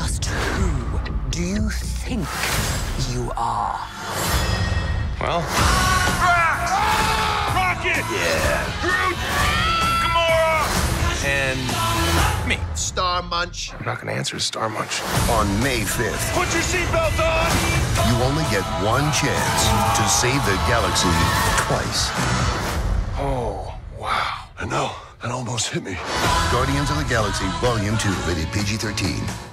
Just who do you think you are? Well... Drax! Rocket! Yeah! Groot! Gamora! And... me. Star Munch. I'm not gonna answer Star Munch. On May 5th... Put your seatbelt on! You only get one chance to save the galaxy twice. Oh, wow. I know. It almost hit me. Guardians of the Galaxy Volume 2, rated PG-13.